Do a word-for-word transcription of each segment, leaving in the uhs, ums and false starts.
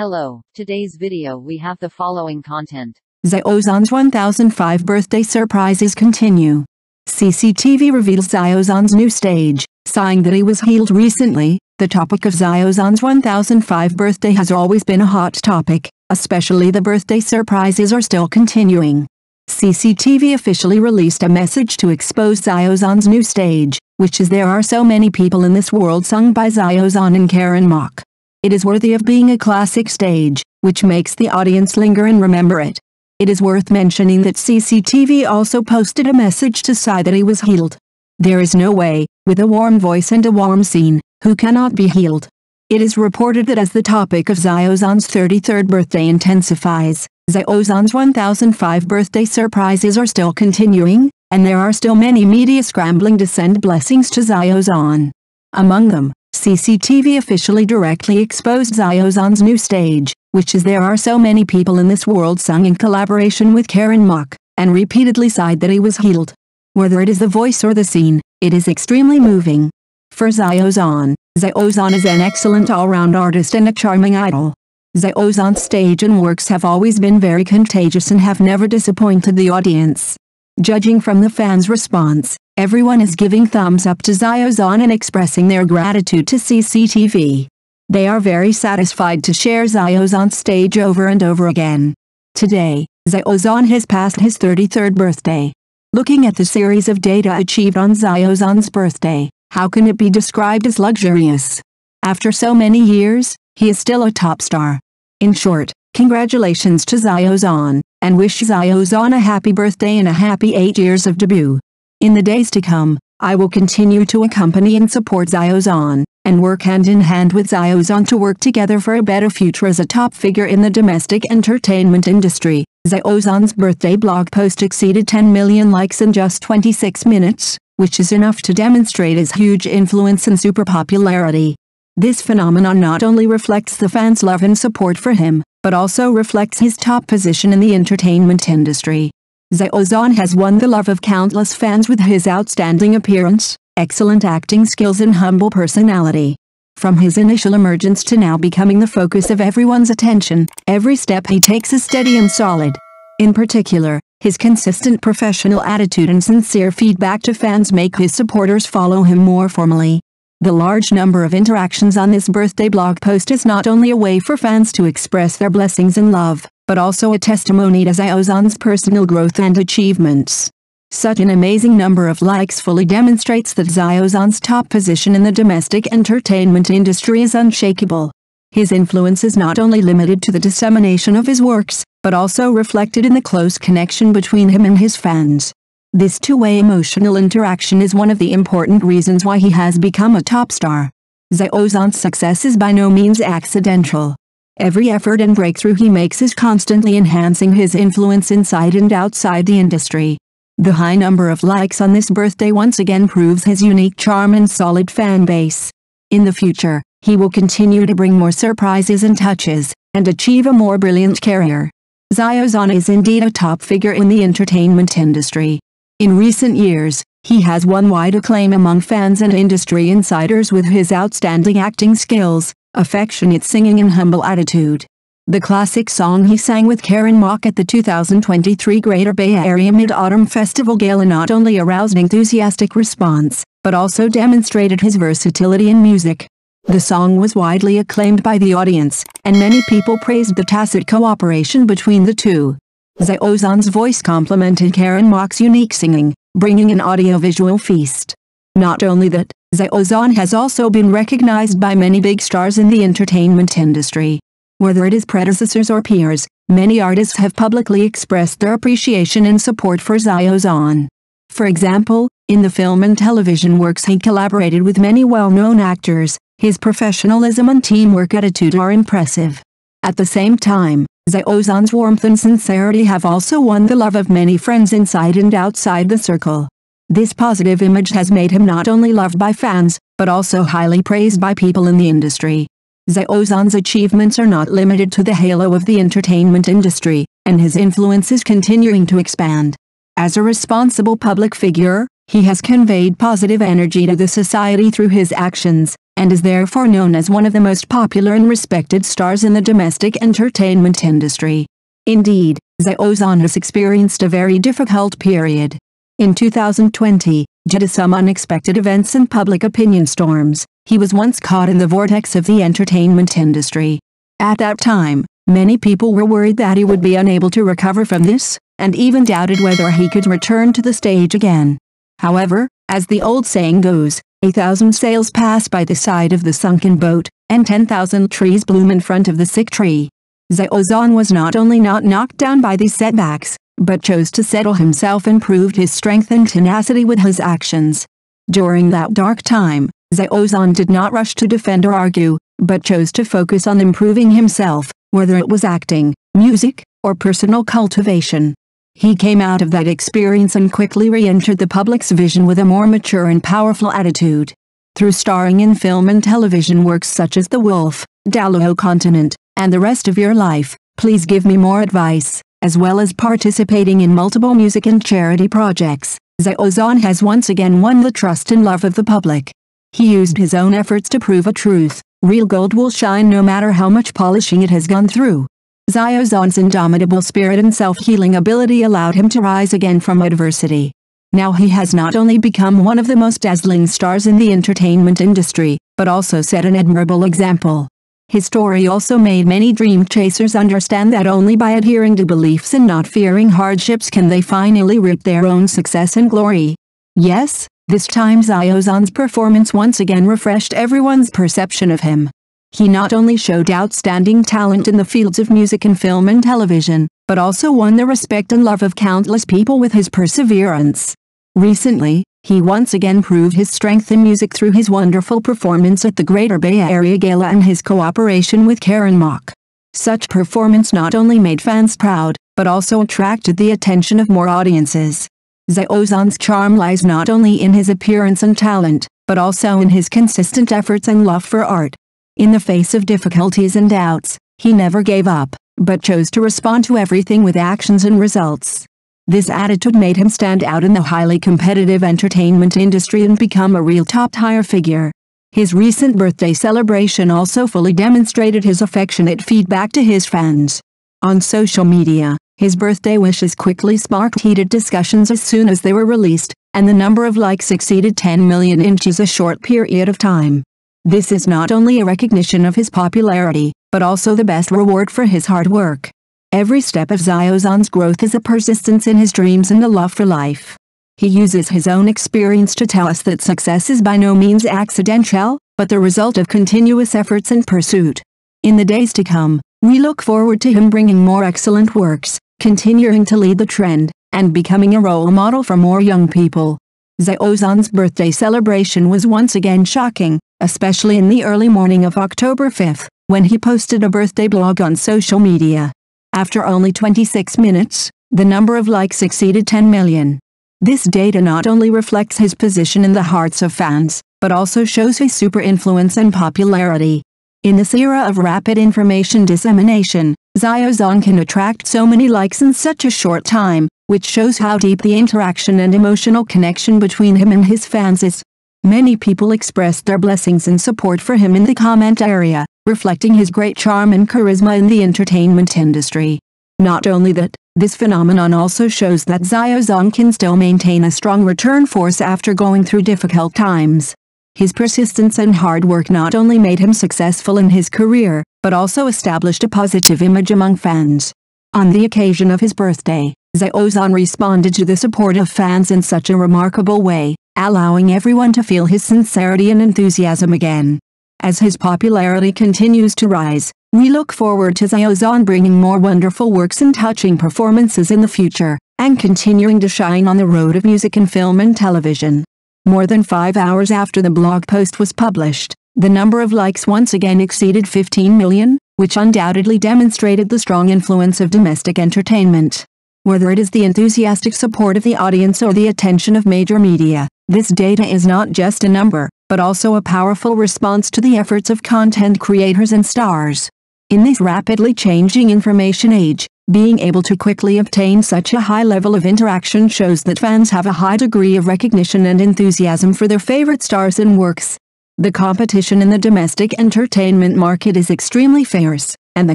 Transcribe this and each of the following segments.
Hello, today's video we have the following content. Xiao Zhan's one thousand five birthday surprises continue. C C T V reveals Xiao Zhan's new stage, sighing that he was healed recently. The topic of Xiao Zhan's one thousand five birthday has always been a hot topic, especially the birthday surprises are still continuing. C C T V officially released a message to expose Xiao Zhan's new stage, which is There Are So Many People in This World, sung by Xiao Zhan and Karen Mok. It is worthy of being a classic stage, which makes the audience linger and remember it. It is worth mentioning that C C T V also posted a message to Psy that he was healed. There is no way, with a warm voice and a warm scene, who cannot be healed. It is reported that as the topic of Xiao Zhan's thirty-third birthday intensifies, Xiao Zhan's one thousand five birthday surprises are still continuing, and there are still many media scrambling to send blessings to Xiao Zhan. Among them, C C T V officially directly exposed Xiao Zhan's new stage, which is There Are So Many People in This World, sung in collaboration with Karen Mok, and repeatedly sighed that he was healed. Whether it is the voice or the scene, it is extremely moving. For Xiao Zhan, Xiao Zhan is an excellent all-round artist and a charming idol. Xiao Zhan's stage and works have always been very contagious and have never disappointed the audience. Judging from the fans' response, everyone is giving thumbs up to Xiao Zhan and expressing their gratitude to C C T V. They are very satisfied to share Xiao Zhan's stage over and over again. Today, Xiao Zhan has passed his thirty-third birthday. Looking at the series of data achieved on Xiao Zhan's birthday, how can it be described as luxurious? After so many years, he is still a top star. In short, congratulations to Xiao Zhan, and wish Xiao Zhan a happy birthday and a happy eight years of debut. In the days to come, I will continue to accompany and support Xiao Zhan, and work hand in hand with Xiao Zhan to work together for a better future as a top figure in the domestic entertainment industry. Xiao Zhan's birthday blog post exceeded ten million likes in just twenty-six minutes, which is enough to demonstrate his huge influence and super popularity. This phenomenon not only reflects the fans' love and support for him, but also reflects his top position in the entertainment industry. Xiao Zhan has won the love of countless fans with his outstanding appearance, excellent acting skills and humble personality. From his initial emergence to now becoming the focus of everyone's attention, every step he takes is steady and solid. In particular, his consistent professional attitude and sincere feedback to fans make his supporters follow him more formally. The large number of interactions on this birthday blog post is not only a way for fans to express their blessings and love, but also a testimony to Xiao Zhan's personal growth and achievements. Such an amazing number of likes fully demonstrates that Xiao Zhan's top position in the domestic entertainment industry is unshakable. His influence is not only limited to the dissemination of his works, but also reflected in the close connection between him and his fans. This two-way emotional interaction is one of the important reasons why he has become a top star. Xiao Zhan's success is by no means accidental. Every effort and breakthrough he makes is constantly enhancing his influence inside and outside the industry. The high number of likes on this birthday once again proves his unique charm and solid fan base. In the future, he will continue to bring more surprises and touches, and achieve a more brilliant career. Xiao Zhan is indeed a top figure in the entertainment industry. In recent years, he has won wide acclaim among fans and industry insiders with his outstanding acting skills, affectionate singing and humble attitude. The classic song he sang with Karen Mok at the two thousand twenty-three Greater Bay Area Mid-Autumn Festival Gala not only aroused enthusiastic response, but also demonstrated his versatility in music. The song was widely acclaimed by the audience, and many people praised the tacit cooperation between the two. Xiao Zhan's voice complemented Karen Mok's unique singing, bringing an audiovisual feast. Not only that, Xiao Zhan has also been recognized by many big stars in the entertainment industry. Whether it is predecessors or peers, many artists have publicly expressed their appreciation and support for Xiao Zhan. For example, in the film and television works he collaborated with many well-known actors, his professionalism and teamwork attitude are impressive. At the same time, Xiao Zhan's warmth and sincerity have also won the love of many friends inside and outside the circle. This positive image has made him not only loved by fans, but also highly praised by people in the industry. Xiao Zhan's achievements are not limited to the halo of the entertainment industry, and his influence is continuing to expand. As a responsible public figure, he has conveyed positive energy to the society through his actions, and is therefore known as one of the most popular and respected stars in the domestic entertainment industry. Indeed, Xiao Zhan has experienced a very difficult period. In two thousand twenty, due to some unexpected events and public opinion storms, he was once caught in the vortex of the entertainment industry. At that time, many people were worried that he would be unable to recover from this, and even doubted whether he could return to the stage again. However, as the old saying goes, a thousand sails pass by the side of the sunken boat, and ten thousand trees bloom in front of the sick tree. Xiao Zhan was not only not knocked down by these setbacks, but chose to settle himself and proved his strength and tenacity with his actions. During that dark time, Xiao Zhan did not rush to defend or argue, but chose to focus on improving himself, whether it was acting, music, or personal cultivation. He came out of that experience and quickly re-entered the public's vision with a more mature and powerful attitude. Through starring in film and television works such as The Wolf, Daluo Continent, and The Rest of Your Life, Please Give Me More Advice, as well as participating in multiple music and charity projects, Xiao Zhan has once again won the trust and love of the public. He used his own efforts to prove a truth: real gold will shine no matter how much polishing it has gone through. Xiao Zhan's indomitable spirit and self-healing ability allowed him to rise again from adversity. Now he has not only become one of the most dazzling stars in the entertainment industry, but also set an admirable example. His story also made many dream chasers understand that only by adhering to beliefs and not fearing hardships can they finally reap their own success and glory. Yes, this time Xiao Zhan's performance once again refreshed everyone's perception of him. He not only showed outstanding talent in the fields of music and film and television, but also won the respect and love of countless people with his perseverance. Recently, he once again proved his strength in music through his wonderful performance at the Greater Bay Area Gala and his cooperation with Karen Mok. Such performance not only made fans proud, but also attracted the attention of more audiences. Xiao Zhan's charm lies not only in his appearance and talent, but also in his consistent efforts and love for art. In the face of difficulties and doubts, he never gave up, but chose to respond to everything with actions and results. This attitude made him stand out in the highly competitive entertainment industry and become a real top-tier figure. His recent birthday celebration also fully demonstrated his affectionate feedback to his fans. On social media, his birthday wishes quickly sparked heated discussions as soon as they were released, and the number of likes exceeded ten million in just a short period of time. This is not only a recognition of his popularity, but also the best reward for his hard work. Every step of Xiao Zhan's growth is a persistence in his dreams and a love for life. He uses his own experience to tell us that success is by no means accidental, but the result of continuous efforts and pursuit. In the days to come, we look forward to him bringing more excellent works, continuing to lead the trend, and becoming a role model for more young people. Xiao Zhan's birthday celebration was once again shocking, especially in the early morning of October fifth, when he posted a birthday blog on social media. After only twenty-six minutes, the number of likes exceeded ten million. This data not only reflects his position in the hearts of fans, but also shows his super influence and popularity. In this era of rapid information dissemination, Xiao Zhan can attract so many likes in such a short time, which shows how deep the interaction and emotional connection between him and his fans is. Many people expressed their blessings and support for him in the comment area, reflecting his great charm and charisma in the entertainment industry. Not only that, this phenomenon also shows that Xiao Zhan can still maintain a strong return force after going through difficult times. His persistence and hard work not only made him successful in his career, but also established a positive image among fans. On the occasion of his birthday, Xiao Zhan responded to the support of fans in such a remarkable way, allowing everyone to feel his sincerity and enthusiasm again. As his popularity continues to rise, we look forward to Xiao Zhan bringing more wonderful works and touching performances in the future, and continuing to shine on the road of music and film and television. More than five hours after the blog post was published, the number of likes once again exceeded fifteen million, which undoubtedly demonstrated the strong influence of domestic entertainment. Whether it is the enthusiastic support of the audience or the attention of major media, this data is not just a number, but also a powerful response to the efforts of content creators and stars. In this rapidly changing information age, being able to quickly obtain such a high level of interaction shows that fans have a high degree of recognition and enthusiasm for their favorite stars and works. The competition in the domestic entertainment market is extremely fierce, and the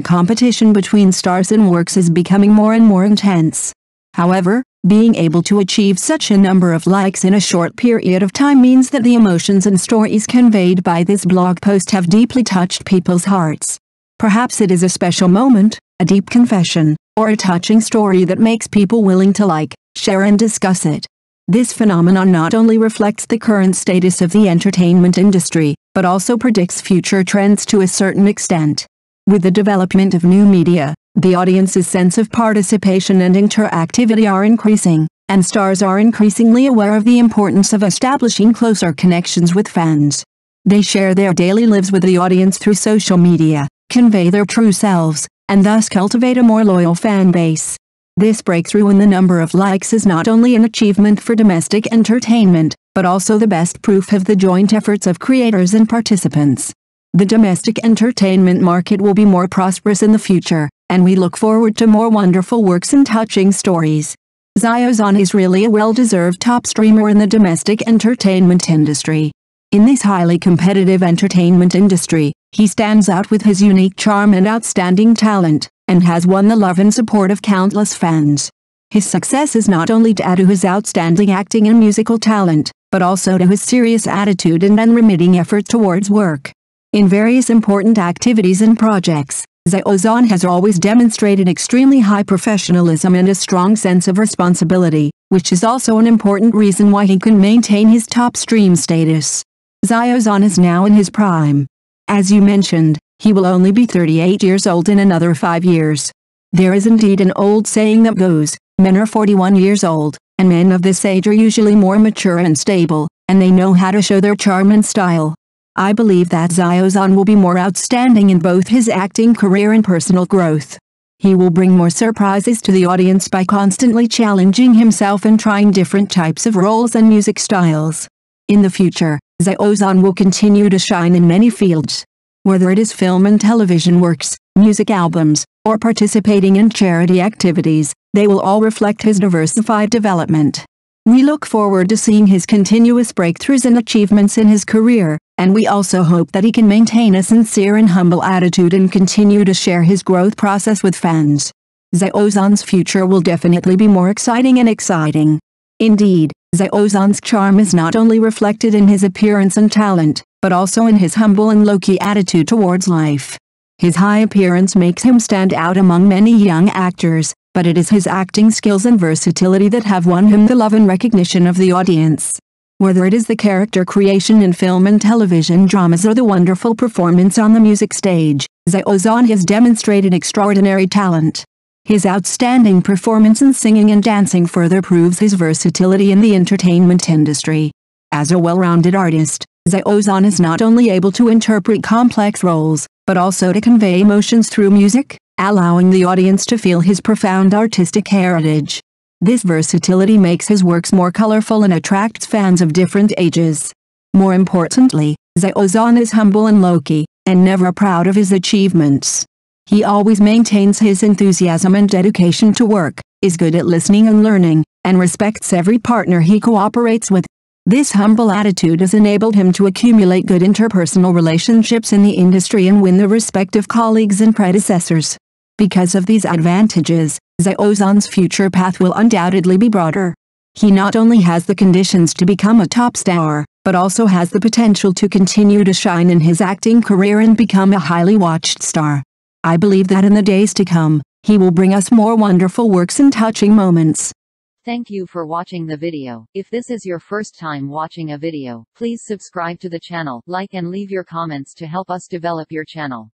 competition between stars and works is becoming more and more intense. However, being able to achieve such a number of likes in a short period of time means that the emotions and stories conveyed by this blog post have deeply touched people's hearts. Perhaps it is a special moment, a deep confession, or a touching story that makes people willing to like, share and discuss it. This phenomenon not only reflects the current status of the entertainment industry, but also predicts future trends to a certain extent. With the development of new media, the audience's sense of participation and interactivity are increasing, and stars are increasingly aware of the importance of establishing closer connections with fans. They share their daily lives with the audience through social media, convey their true selves, and thus cultivate a more loyal fan base. This breakthrough in the number of likes is not only an achievement for domestic entertainment, but also the best proof of the joint efforts of creators and participants. The domestic entertainment market will be more prosperous in the future, and we look forward to more wonderful works and touching stories. Xiao Zhan is really a well-deserved top streamer in the domestic entertainment industry. In this highly competitive entertainment industry, he stands out with his unique charm and outstanding talent, and has won the love and support of countless fans. His success is not only due to his outstanding acting and musical talent, but also to his serious attitude and unremitting effort towards work. In various important activities and projects, Xiao Zhan has always demonstrated extremely high professionalism and a strong sense of responsibility, which is also an important reason why he can maintain his top stream status. Xiao Zhan is now in his prime. As you mentioned, he will only be thirty-eight years old in another five years. There is indeed an old saying that goes, men are forty-one years old, and men of this age are usually more mature and stable, and they know how to show their charm and style. I believe that Xiao Zhan will be more outstanding in both his acting career and personal growth. He will bring more surprises to the audience by constantly challenging himself and trying different types of roles and music styles. In the future, Xiao Zhan will continue to shine in many fields. Whether it is film and television works, music albums, or participating in charity activities, they will all reflect his diversified development. We look forward to seeing his continuous breakthroughs and achievements in his career, and we also hope that he can maintain a sincere and humble attitude and continue to share his growth process with fans. Xiao Zhan's future will definitely be more exciting and exciting. Indeed, Xiao Zhan's charm is not only reflected in his appearance and talent, but also in his humble and low-key attitude towards life. His high appearance makes him stand out among many young actors, but it is his acting skills and versatility that have won him the love and recognition of the audience. Whether it is the character creation in film and television dramas or the wonderful performance on the music stage, Xiao Zhan has demonstrated extraordinary talent. His outstanding performance in singing and dancing further proves his versatility in the entertainment industry. As a well-rounded artist, Xiao Zhan is not only able to interpret complex roles, but also to convey emotions through music, allowing the audience to feel his profound artistic heritage. This versatility makes his works more colorful and attracts fans of different ages. More importantly, Xiao Zhan is humble and low-key, and never proud of his achievements. He always maintains his enthusiasm and dedication to work, is good at listening and learning, and respects every partner he cooperates with. This humble attitude has enabled him to accumulate good interpersonal relationships in the industry and win the respect of colleagues and predecessors. Because of these advantages, Xiao Zhan's future path will undoubtedly be broader. He not only has the conditions to become a top star, but also has the potential to continue to shine in his acting career and become a highly watched star. I believe that in the days to come, he will bring us more wonderful works and touching moments. Thank you for watching the video. If this is your first time watching a video, please subscribe to the channel, like and leave your comments to help us develop your channel.